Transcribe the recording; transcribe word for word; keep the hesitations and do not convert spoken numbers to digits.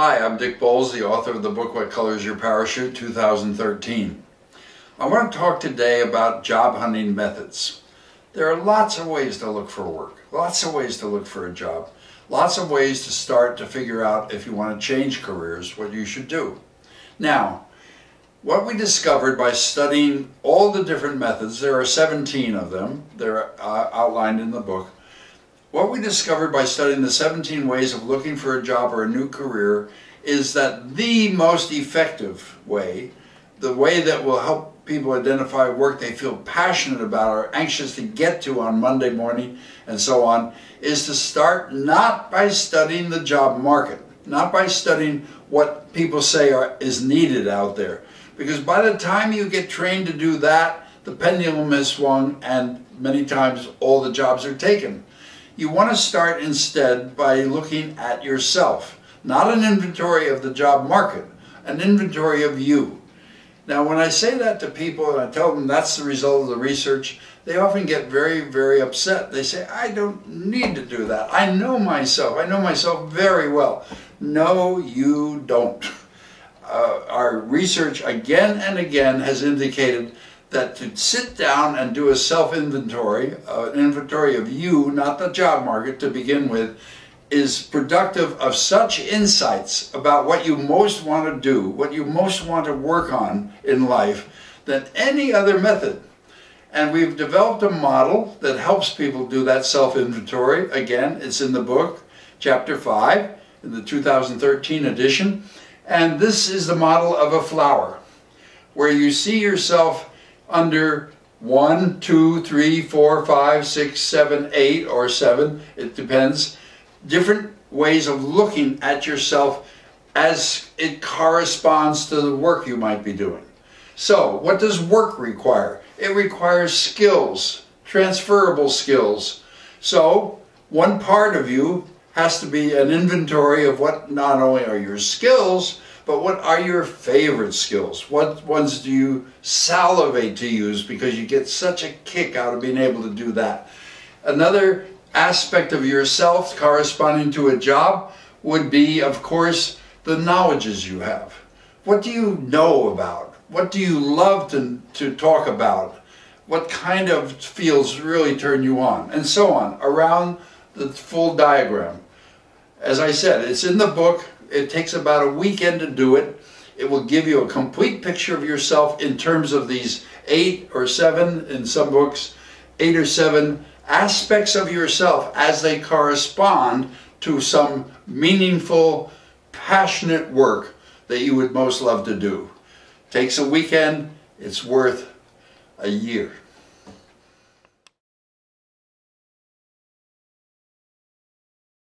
Hi, I'm Dick Bolles, the author of the book What Color Is Your Parachute, two thousand thirteen. I want to talk today about job hunting methods. There are lots of ways to look for work, lots of ways to look for a job, lots of ways to start to figure out if you want to change careers, what you should do. Now, what we discovered by studying all the different methods, there are seventeen of them, they're uh, outlined in the book. What we discovered by studying the seventeen ways of looking for a job or a new career is that the most effective way, the way that will help people identify work they feel passionate about or anxious to get to on Monday morning and so on, is to start not by studying the job market, not by studying what people say are, is needed out there. Because by the time you get trained to do that, the pendulum has swung and many times all the jobs are taken. You want to start instead by looking at yourself, not an inventory of the job market, an inventory of you. Now when I say that to people and I tell them that's the result of the research, they often get very, very upset. They say, I don't need to do that. I know myself. I know myself very well. No, you don't. Uh, our research again and again has indicated that to sit down and do a self-inventory, uh, an inventory of you, not the job market to begin with, is productive of such insights about what you most want to do, what you most want to work on in life, than any other method. And we've developed a model that helps people do that self-inventory. Again, it's in the book, chapter five, in the two thousand thirteen edition. And this is the model of a flower, where you see yourself under one, two, three, four, five, six, seven, eight, or seven, it depends, different ways of looking at yourself as it corresponds to the work you might be doing. So, what does work require? It requires skills, transferable skills. So, one part of you has to be an inventory of what not only are your skills, but what are your favorite skills? What ones do you salivate to use because you get such a kick out of being able to do that? Another aspect of yourself corresponding to a job would be, of course, the knowledges you have. What do you know about? What do you love to, to talk about? What kind of fields really turn you on? And so on, around the full diagram. As I said, it's in the book. It takes about a weekend to do it. It will give you a complete picture of yourself in terms of these eight or seven, in some books, eight or seven aspects of yourself as they correspond to some meaningful, passionate work that you would most love to do. Takes a weekend. It's worth a year.